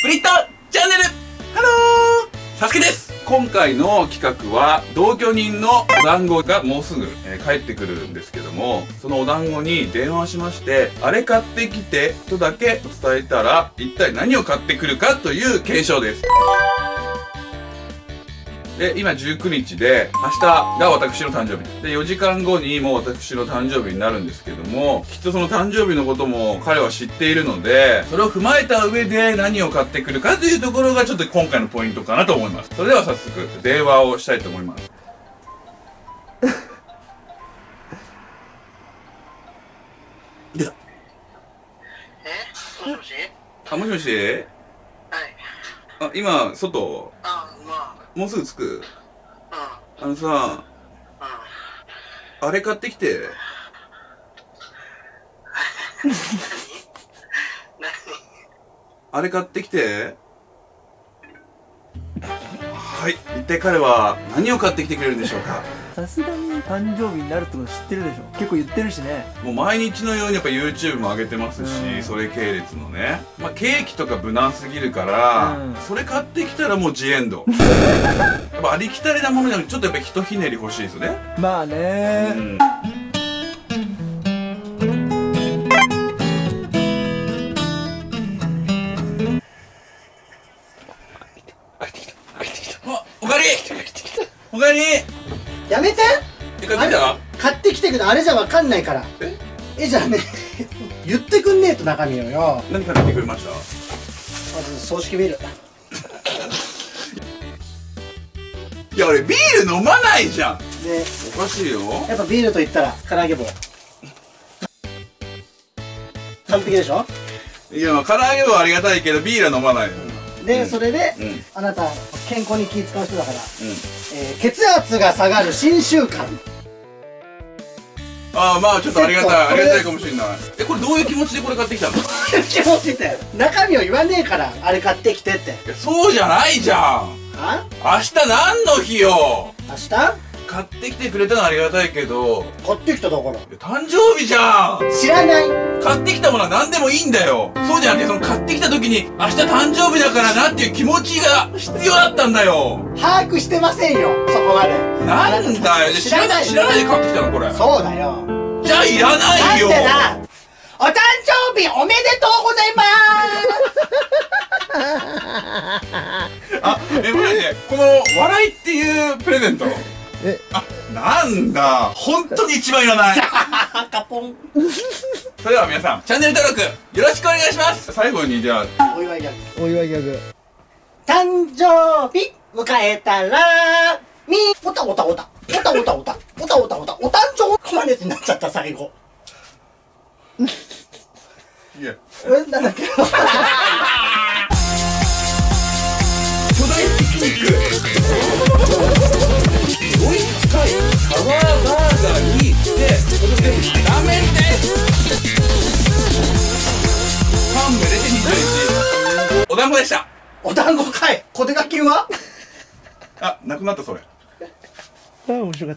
プリットチャンネル、ハロー、サスケです。今回の企画は同居人のお団子がもうすぐ、帰ってくるんですけども、そのお団子に電話しまして、あれ買ってきてとだけ伝えたら一体何を買ってくるかという検証です。で、今19日で、明日が私の誕生日。で、4時間後にもう私の誕生日になるんですけども、きっとその誕生日のことも彼は知っているので、それを踏まえた上で何を買ってくるかというところがちょっと今回のポイントかなと思います。それでは早速、電話をしたいと思います。いや。もしもし？あ、もしもし？はい。あ、今、外？あ、まあ。もうすぐ着く。あのさ、あれ買ってきて。あれ買ってきて。はい、一体彼は何を買ってきてくれるんでしょうか。さすがに誕生日になるってこと知ってるでしょ。結構言ってるしね。もう毎日のようにやっぱ YouTube も上げてますし、それ系列のね。まあケーキとか無難すぎるから、それ買ってきたらもうジエンド。やっぱありきたりなものじゃなくて、ちょっとやっぱひとひねり欲しいですね。まあねー。おかえり。やめて。買ってきてくのあれじゃわかんないから。えじゃあね、言ってくんねえと中身をよ。何買ってくれました？あ、葬式ビール。いや俺ビール飲まないじゃんね。おかしいよ。やっぱビールと言ったら唐揚げ棒。完璧でしょ。いや、まあ、唐揚げ棒ありがたいけどビールは飲まないよ。で、それで、あなた健康に気使う人だから、血圧が下がる新習慣。ああ、まあちょっとありがたい、ありがたいかもしれない。え、これどういう気持ちでこれ買ってきたの？気持ちって中身を言わねえから、あれ買ってきてって。そうじゃないじゃん。あ、明日何の日よ。明日買ってきてくれたのありがたいけど。買ってきただから。誕生日じゃん。知らない。買ってきたものは何でもいいんだよ。そうじゃなくて、その買ってきた時に明日誕生日だからなっていう気持ちが必要だったんだよ。把握してませんよ、そこまで。なんだよ、知らないで買ってきたのこれ。そうだよ。じゃあいらないよ。なんでだ。お誕生日おめでとうございます。あ、え、マジでこの笑いっていうプレゼント。え、あ、なんだ、本当に一番いらない。カポン。それでは皆さん、チャンネル登録よろしくお願いします。最後にじゃあお祝いギャグ。お祝いギャグ。誕生日迎えたらみーおたおたおたおたおたおたおたおたおたお誕生日マネになっちゃった最後。いや、うん、なんだっけ。巨大ピクニック。サワーバーガーに行って、それでラーメンです。パンめでて21。お団子でした。お団子かい。小手書きは。あ、なくなったそれ。あ、面白かった。